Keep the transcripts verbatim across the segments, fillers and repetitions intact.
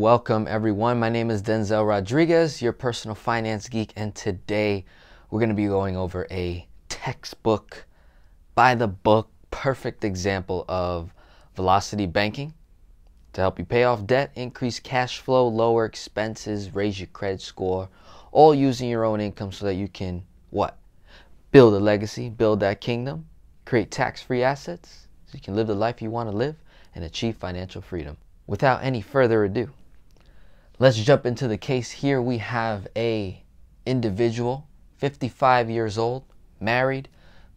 and welcome everyone. My name is Denzel Rodriguez, your personal finance geek, and today we're going to be going over a textbook, by the book, perfect example of velocity banking to help you pay off debt, increase cash flow, lower expenses, raise your credit score, all using your own income so that you can, what? Build a legacy, build that kingdom, create tax-free assets so you can live the life you want to live and achieve financial freedom. Without any further ado, let's jump into the case. Here we have a individual, fifty-five years old, married.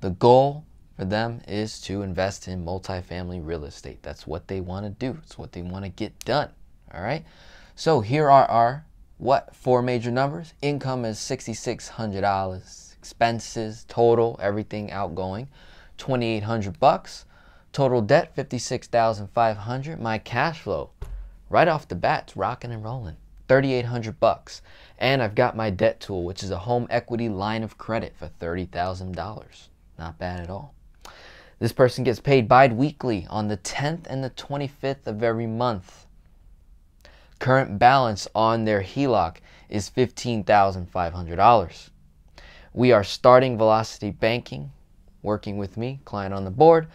The goal for them is to invest in multifamily real estate. That's what they want to do. It's what they want to get done. All right. So here are our what four major numbers. Income is six thousand six hundred dollars. Expenses total, everything outgoing, twenty-eight hundred bucks. Total debt, fifty-six thousand five hundred dollars. My cash flow, right off the bat, it's rocking and rolling. thirty-eight hundred bucks. And I've got my debt tool, which is a home equity line of credit for thirty thousand dollars. Not bad at all. This person gets paid bi-weekly on the tenth and the twenty-fifth of every month. Current balance on their HELOC is fifteen thousand five hundred dollars. We are starting Velocity Banking, working with me, client on the board,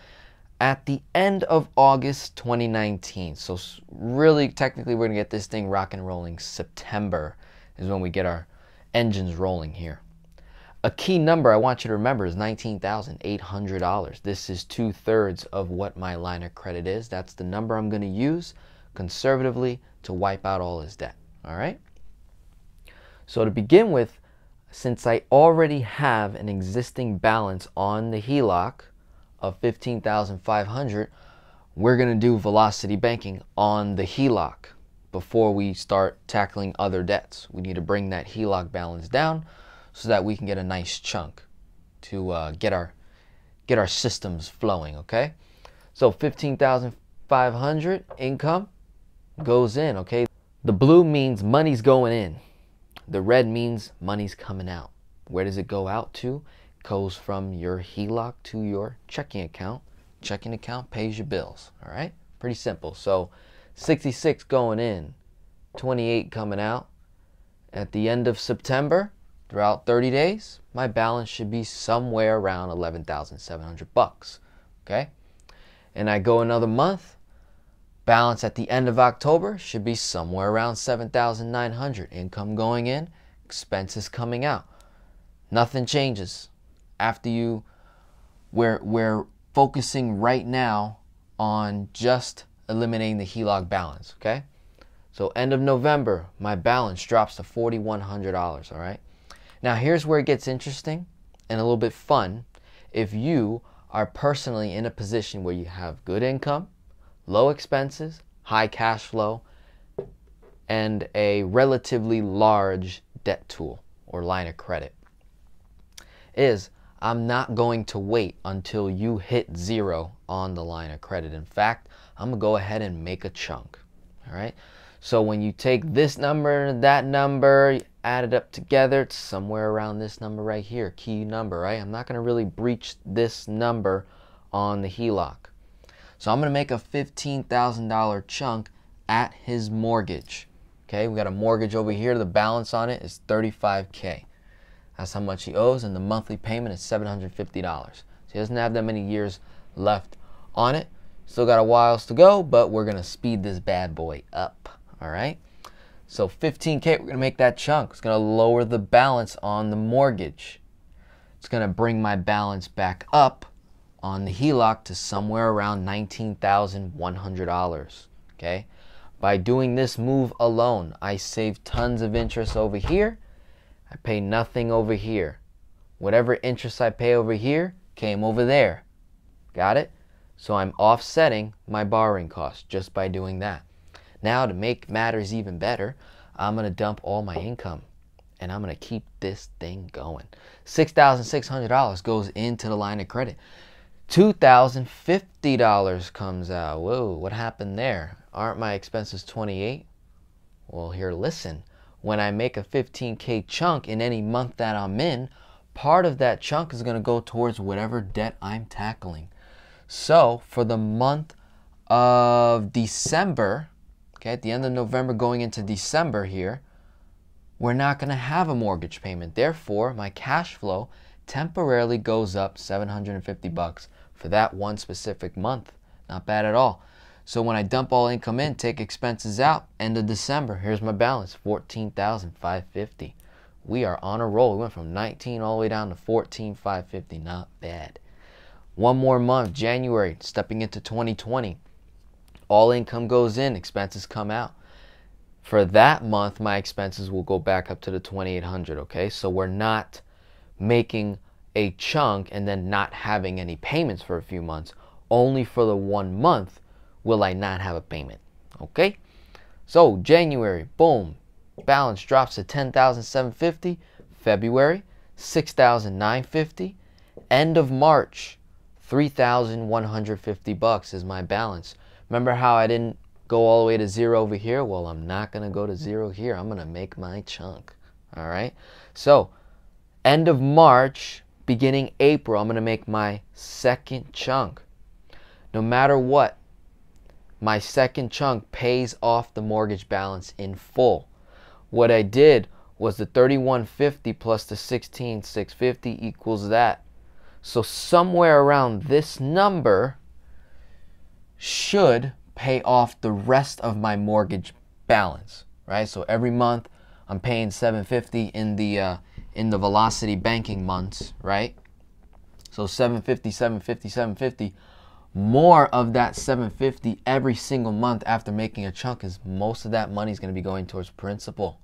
at the end of August twenty nineteen. So really, technically, we're going to get this thing rock and rolling. September is when we get our engines rolling here. A key number I want you to remember is nineteen thousand eight hundred dollars. This is two-thirds of what my line of credit is. That's the number I'm going to use conservatively to wipe out all his debt. All right? So to begin with, since I already have an existing balance on the HELOC of fifteen thousand five hundred dollars, we're going to do velocity banking on the HELOC before we start tackling other debts. We need to bring that HELOC balance down so that we can get a nice chunk to uh, get our get our systems flowing, okay? So fifteen thousand five hundred dollars income goes in, okay? The blue means money's going in. The red means money's coming out. Where does it go out to? Goes from your HELOC to your checking account. Checking account pays your bills. All right, pretty simple. So sixty-six going in, twenty-eight coming out. At the end of September, throughout thirty days, my balance should be somewhere around eleven thousand seven hundred bucks. Okay, and I go another month. Balance at the end of October should be somewhere around seven thousand nine hundred. Income going in, expenses coming out. Nothing changes. After you, we're, we're focusing right now on just eliminating the HELOC balance, okay? So end of November, my balance drops to forty-one hundred dollars, all right? Now here's where it gets interesting and a little bit fun. If you are personally in a position where you have good income, low expenses, high cash flow, and a relatively large debt tool or line of credit, is I'm not going to wait until you hit zero on the line of credit. In fact, I'm gonna go ahead and make a chunk. All right. So when you take this number and that number, add it up together, it's somewhere around this number right here, key number, right? I'm not gonna really breach this number on the HELOC. So I'm gonna make a fifteen thousand dollar chunk at his mortgage. Okay, we got a mortgage over here. The balance on it is thirty-five K. That's how much he owes, and the monthly payment is seven hundred fifty dollars. So he doesn't have that many years left on it. Still got a whiles to go, but we're gonna speed this bad boy up, all right? So fifteen K, we're gonna make that chunk. It's gonna lower the balance on the mortgage. It's gonna bring my balance back up on the HELOC to somewhere around nineteen thousand one hundred dollars, okay? By doing this move alone, I save tons of interest over here. I pay nothing over here. Whatever interest I pay over here came over there. Got it? So I'm offsetting my borrowing cost just by doing that. Now to make matters even better, I'm going to dump all my income and I'm going to keep this thing going. six thousand six hundred dollars goes into the line of credit. two thousand fifty dollars comes out. Whoa, what happened there? Aren't my expenses twenty-eight? Well, here, listen. When I make a fifteen K chunk in any month that I'm in, part of that chunk is going to go towards whatever debt I'm tackling. So for the month of December, okay, at the end of November going into December here, we're not going to have a mortgage payment. Therefore, my cash flow temporarily goes up seven hundred fifty bucks for that one specific month. Not bad at all. So when I dump all income in, take expenses out, end of December, here's my balance, fourteen thousand five hundred fifty. We are on a roll. We went from nineteen all the way down to fourteen thousand five hundred fifty. Not bad. One more month, January, stepping into twenty twenty. All income goes in, expenses come out. For that month, my expenses will go back up to the twenty-eight hundred, okay? So we're not making a chunk and then not having any payments for a few months. Only for the one month will I not have a payment, okay? So January, boom, balance drops to ten thousand seven hundred fifty. February, six thousand nine hundred fifty. End of March, three thousand one hundred fifty bucks is my balance. Remember how I didn't go all the way to zero over here? Well, I'm not going to go to zero here. I'm going to make my chunk, all right? So end of March, beginning April, I'm going to make my second chunk. No matter what, my second chunk pays off the mortgage balance in full. What I did was the thirty-one fifty plus the sixteen six fifty equals that. So somewhere around this number should pay off the rest of my mortgage balance, right? So every month I'm paying seven hundred fifty in the uh, in the velocity banking months, right? So seven fifty, seven fifty, seven fifty. More of that seven fifty every single month after making a chunk, is most of that money is going to be going towards principal.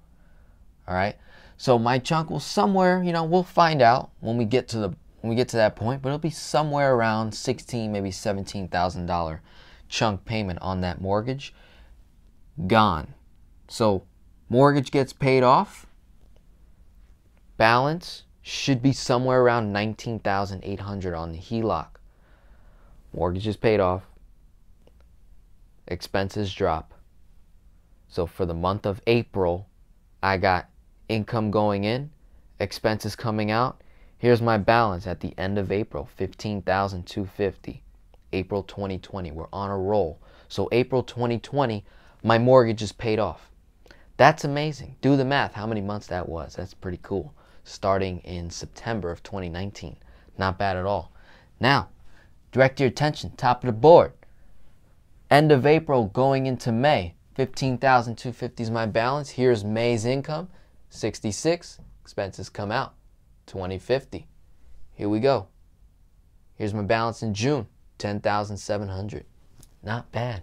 All right, so my chunk will somewhere, you know, we'll find out when we get to the when we get to that point, but it'll be somewhere around sixteen, maybe seventeen thousand dollar chunk payment on that mortgage. Gone. So mortgage gets paid off. Balance should be somewhere around nineteen thousand eight hundred on the H E L O C. Mortgage is paid off, expenses drop. So for the month of April, I got income going in, expenses coming out. Here's my balance at the end of April, fifteen thousand two hundred fifty. April twenty twenty, we're on a roll. So April twenty twenty, my mortgage is paid off. That's amazing. Do the math, how many months that was. That's pretty cool. Starting in September of twenty nineteen. Not bad at all. Now, direct your attention, top of the board. End of April going into May, fifteen thousand two hundred fifty is my balance. Here's May's income, sixty-six, expenses come out, twenty fifty. Here we go. Here's my balance in June, ten thousand seven hundred. Not bad.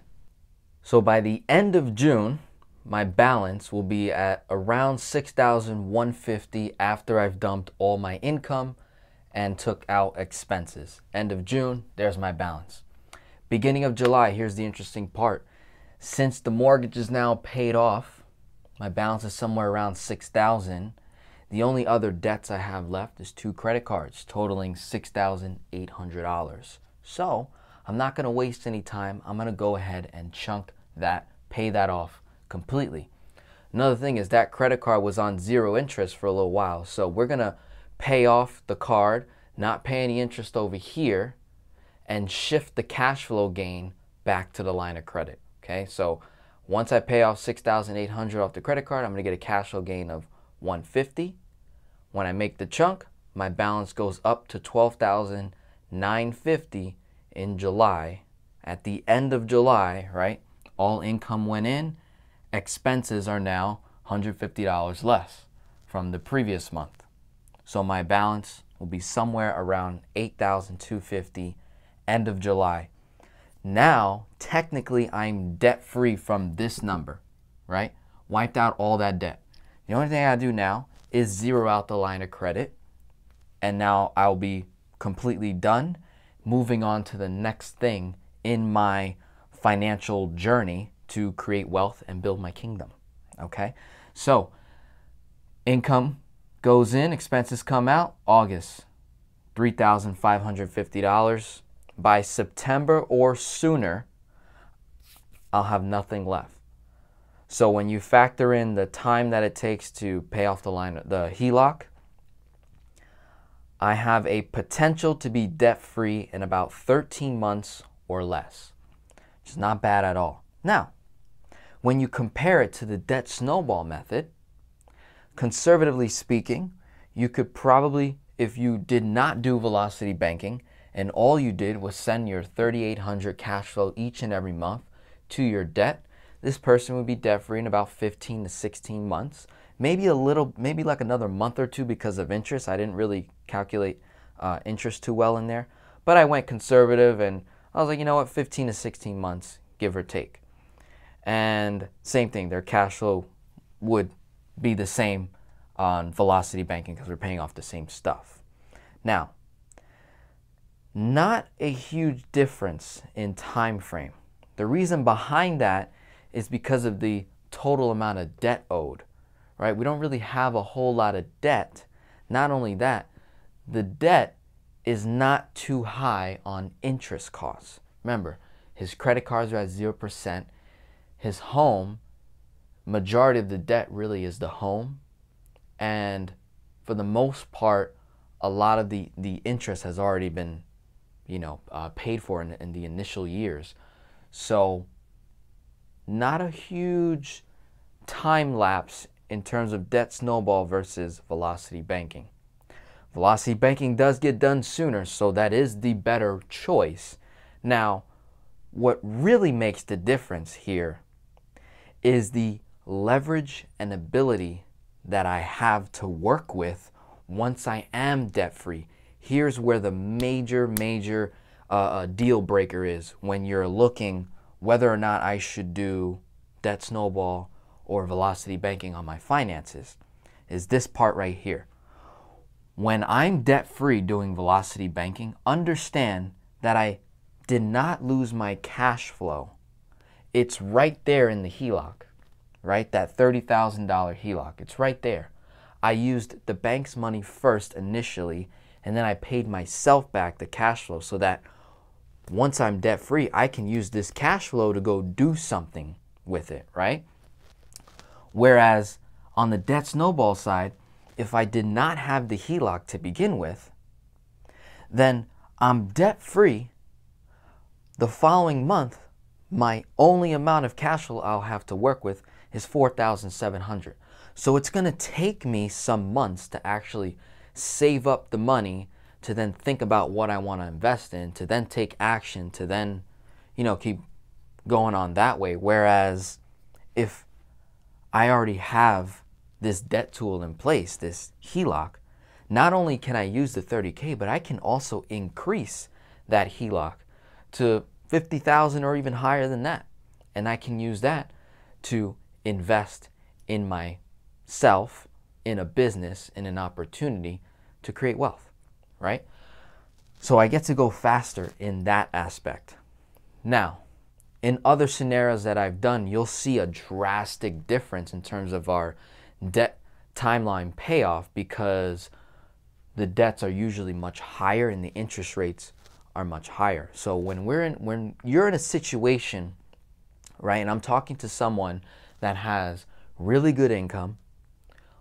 So by the end of June, my balance will be at around six thousand one hundred fifty after I've dumped all my income and took out expenses. End of June, there's my balance. Beginning of July, here's the interesting part. Since the mortgage is now paid off, my balance is somewhere around six thousand. The only other debts I have left is two credit cards totaling six thousand eight hundred dollars. So I'm not gonna waste any time. I'm gonna go ahead and chunk that, pay that off completely. Another thing is that credit card was on zero interest for a little while. So we're gonna pay off the card, not pay any interest over here, and shift the cash flow gain back to the line of credit, okay? So once I pay off six thousand eight hundred off the credit card, I'm gonna get a cash flow gain of one hundred fifty. When I make the chunk, my balance goes up to twelve thousand nine hundred fifty in July. At the end of July, right, all income went in, expenses are now one hundred fifty dollars less from the previous month. So my balance will be somewhere around eight thousand two hundred fifty end of July. Now, technically, I'm debt-free from this number, right? Wiped out all that debt. The only thing I do now is zero out the line of credit, and now I'll be completely done, moving on to the next thing in my financial journey to create wealth and build my kingdom, okay? So income goes in, expenses come out, August, three thousand five hundred fifty dollars. By September or sooner, I'll have nothing left. So when you factor in the time that it takes to pay off the line, the H E L O C, I have a potential to be debt-free in about thirteen months or less, which is not bad at all. Now, when you compare it to the debt snowball method, conservatively speaking, you could probably, if you did not do velocity banking and all you did was send your thirty-eight hundred dollars cash flow each and every month to your debt, this person would be debt-free in about fifteen to sixteen months, maybe a little, maybe like another month or two because of interest. I didn't really calculate uh, interest too well in there, but I went conservative and I was like, you know what, fifteen to sixteen months, give or take. And same thing, their cash flow would be the same on velocity banking because we're paying off the same stuff. Now, not a huge difference in time frame. The reason behind that is because of the total amount of debt owed, right? We don't really have a whole lot of debt. Not only that, the debt is not too high on interest costs. Remember, his credit cards are at zero percent. His home, majority of the debt really is the home. And for the most part, a lot of the, the interest has already been, you know, uh, paid for in, in the initial years. So not a huge time lapse in terms of debt snowball versus velocity banking. Velocity banking does get done sooner, so that is the better choice. Now, what really makes the difference here is the leverage and ability that I have to work with once I am debt-free. Here's where the major, major uh, deal breaker is when you're looking whether or not I should do debt snowball or velocity banking on my finances, is this part right here. When I'm debt-free doing velocity banking, understand that I did not lose my cash flow. It's right there in the HELOC, right? That thirty thousand dollar HELOC, it's right there. I used the bank's money first initially, and then I paid myself back the cash flow so that once I'm debt-free, I can use this cash flow to go do something with it, right? Whereas on the debt snowball side, if I did not have the HELOC to begin with, then I'm debt-free. The following month, my only amount of cash flow I'll have to work with is four thousand seven hundred dollars. So it's going to take me some months to actually save up the money to then think about what I want to invest in, to then take action, to then, you know, keep going on that way. Whereas if I already have this debt tool in place, this HELOC, not only can I use the thirty K, but I can also increase that HELOC to fifty thousand or even higher than that. And I can use that to invest in myself, in a business, in an opportunity to create wealth. Right? So I get to go faster in that aspect. Now, in other scenarios that I've done, you'll see a drastic difference in terms of our debt timeline payoff because the debts are usually much higher and the interest rates are much higher. So when we're in, when you're in a situation, right, and I'm talking to someone that has really good income,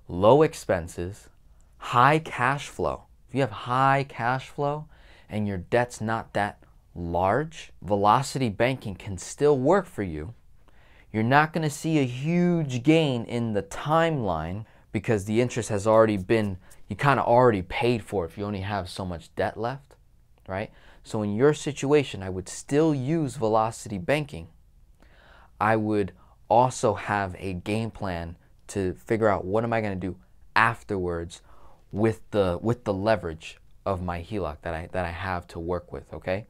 low expenses, high cash flow. If you have high cash flow and your debt's not that large, velocity banking can still work for you. You're not going to see a huge gain in the timeline because the interest has already been, you kind of already paid for it if you only have so much debt left, right? So in your situation, I would still use velocity banking. I would also have a game plan to figure out what am I going to do afterwards with the with the leverage of my HELOC that I that I have to work with, okay?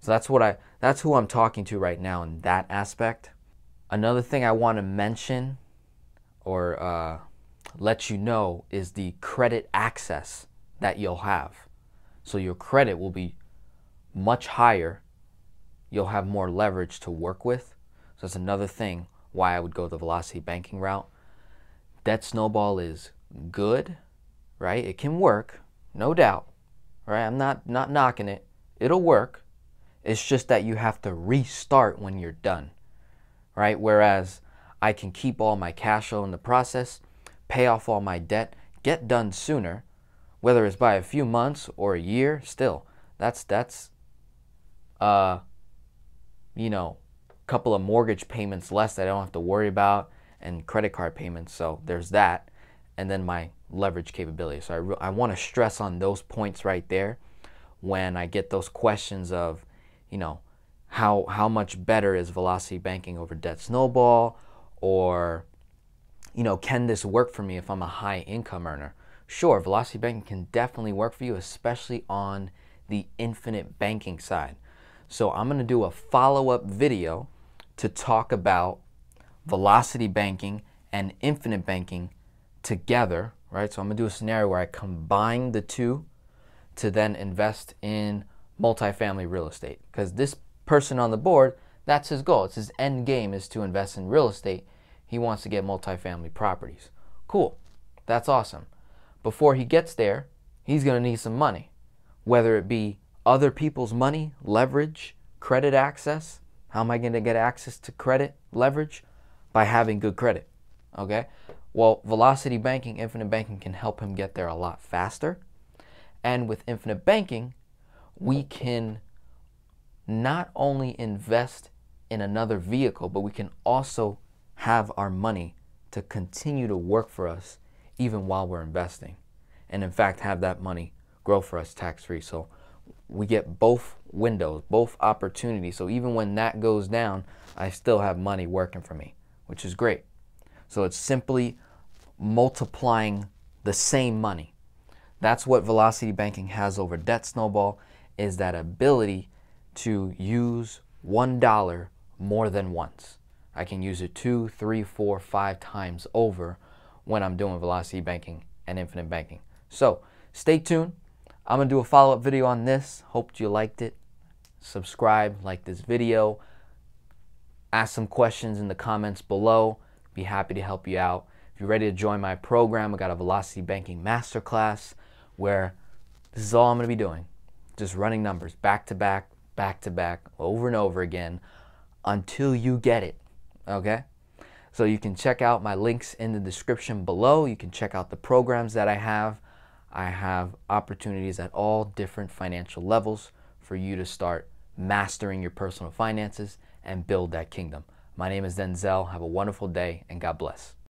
So that's what I that's who I'm talking to right now in that aspect. Another thing I want to mention or uh, let you know is the credit access that you'll have. So your credit will be much higher. You'll have more leverage to work with. So that's another thing why I would go the velocity banking route. Debt snowball is good, right? It can work, no doubt, right? I'm not, not knocking it. It'll work. It's just that you have to restart when you're done, right? Whereas I can keep all my cash flow in the process, pay off all my debt, get done sooner, whether it's by a few months or a year, still, that's, that's uh, you know, couple of mortgage payments less that I don't have to worry about, and credit card payments. So there's that. And then my leverage capability. So I, I want to stress on those points right there when I get those questions of, you know, how, how much better is velocity banking over debt snowball? Or, you know, can this work for me if I'm a high income earner? Sure, velocity banking can definitely work for you, especially on the infinite banking side. So I'm going to do a follow-up video to talk about velocity banking and infinite banking together, right? So I'm going to do a scenario where I combine the two to then invest in multifamily real estate, because this person on the board, that's his goal. It's his end game is to invest in real estate. He wants to get multifamily properties. Cool. That's awesome. Before he gets there, he's going to need some money, whether it be other people's money, leverage, credit access. How am I going to get access to credit leverage? By having good credit. Okay. Well, velocity banking, infinite banking can help him get there a lot faster. And with infinite banking, we can not only invest in another vehicle, but we can also have our money to continue to work for us even while we're investing. And in fact, have that money grow for us tax-free. So we get both windows, both opportunities. So even when that goes down, I still have money working for me, which is great. So it's simply multiplying the same money. That's what velocity banking has over debt snowball, is that ability to use one dollar more than once. I can use it two, three, four, five times over when I'm doing velocity banking and infinite banking. So stay tuned. I'm going to do a follow-up video on this. Hope you liked it. Subscribe, like this video. Ask some questions in the comments below. Be happy to help you out. If you're ready to join my program, I got a velocity banking masterclass where this is all I'm going to be doing. Just running numbers back to back, back to back, over and over again until you get it. Okay? So you can check out my links in the description below. You can check out the programs that I have. I have opportunities at all different financial levels for you to start mastering your personal finances and build that kingdom. My name is Denzel. Have a wonderful day and God bless.